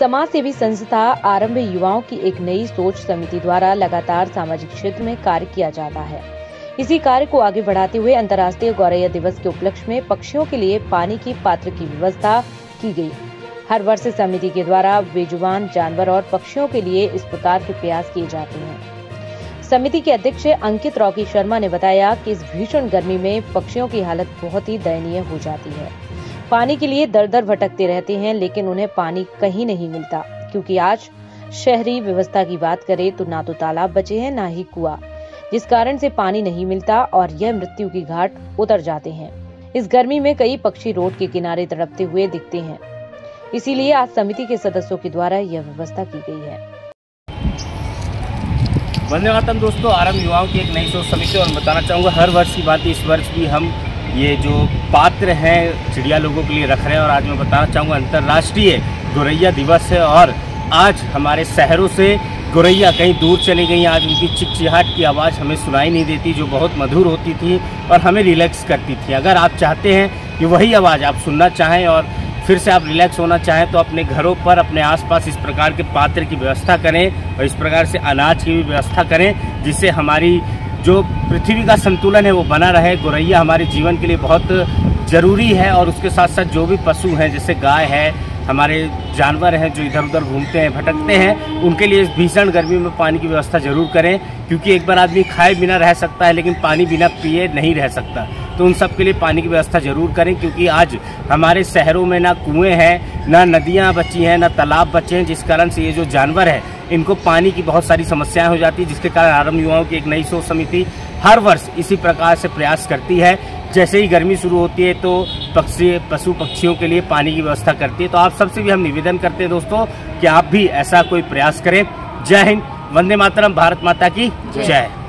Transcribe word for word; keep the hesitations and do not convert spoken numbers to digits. समाज सेवी संस्था आरंभ युवाओं की एक नई सोच समिति द्वारा लगातार सामाजिक क्षेत्र में कार्य किया जाता है। इसी कार्य को आगे बढ़ाते हुए अंतर्राष्ट्रीय गौरैया दिवस के उपलक्ष्य में पक्षियों के लिए पानी की पात्र की व्यवस्था की गई। हर वर्ष समिति के द्वारा बेजुबान जानवर और पक्षियों के लिए इस प्रकार के प्रयास किए जाते हैं। समिति के अध्यक्ष अंकित रॉकी शर्मा ने बताया कि इस भीषण गर्मी में पक्षियों की हालत बहुत ही दयनीय हो जाती है। पानी के लिए दर दर भटकते रहते हैं, लेकिन उन्हें पानी कहीं नहीं मिलता, क्योंकि आज शहरी व्यवस्था की बात करें तो ना तो तालाब बचे हैं ना ही कुआं, जिस कारण से पानी नहीं मिलता और यह मृत्यु की घाट उतर जाते हैं। इस गर्मी में कई पक्षी रोड के किनारे तड़पते हुए दिखते हैं, इसीलिए आज समिति के सदस्यों के द्वारा यह व्यवस्था की गई है। वंदे मातरम दोस्तों, आरंभ युवाओं की एक नई सोच समिति, और बताना चाहूँगा हर वर्ष की बात, इस वर्ष भी हम ये जो पात्र हैं चिड़िया लोगों के लिए रख रहे हैं। और आज मैं बताना चाहूँगा अंतर्राष्ट्रीय गौरैया दिवस है, और आज हमारे शहरों से गौरैया कहीं दूर चली गई। आज उनकी चिकचिहाट की आवाज़ हमें सुनाई नहीं देती, जो बहुत मधुर होती थी और हमें रिलैक्स करती थी। अगर आप चाहते हैं कि वही आवाज़ आप सुनना चाहें और फिर से आप रिलैक्स होना चाहें, तो अपने घरों पर अपने आसपास इस प्रकार के पात्र की व्यवस्था करें और इस प्रकार से अनाज की भी व्यवस्था करें, जिससे हमारी जो पृथ्वी का संतुलन है वो बना रहे। गौरैया हमारे जीवन के लिए बहुत ज़रूरी है, और उसके साथ साथ जो भी पशु हैं जैसे गाय है, हमारे जानवर हैं जो इधर उधर घूमते हैं भटकते हैं, उनके लिए इस भीषण गर्मी में पानी की व्यवस्था जरूर करें, क्योंकि एक बार आदमी खाए बिना रह सकता है लेकिन पानी बिना पिए नहीं रह सकता। तो उन सब के लिए पानी की व्यवस्था जरूर करें, क्योंकि आज हमारे शहरों में ना कुएँ हैं, ना नदियाँ बची हैं, ना तालाब बचे हैं, जिस कारण से ये जो जानवर है इनको पानी की बहुत सारी समस्याएं हो जाती है। जिसके कारण आरंभ युवाओं की एक नई सोच समिति हर वर्ष इसी प्रकार से प्रयास करती है। जैसे ही गर्मी शुरू होती है तो पक्षी पशु पक्षियों के लिए पानी की व्यवस्था करती है। तो आप सबसे भी हम निवेदन करते हैं दोस्तों कि आप भी ऐसा कोई प्रयास करें। जय हिंद, वंदे मातरम, भारत माता की जय।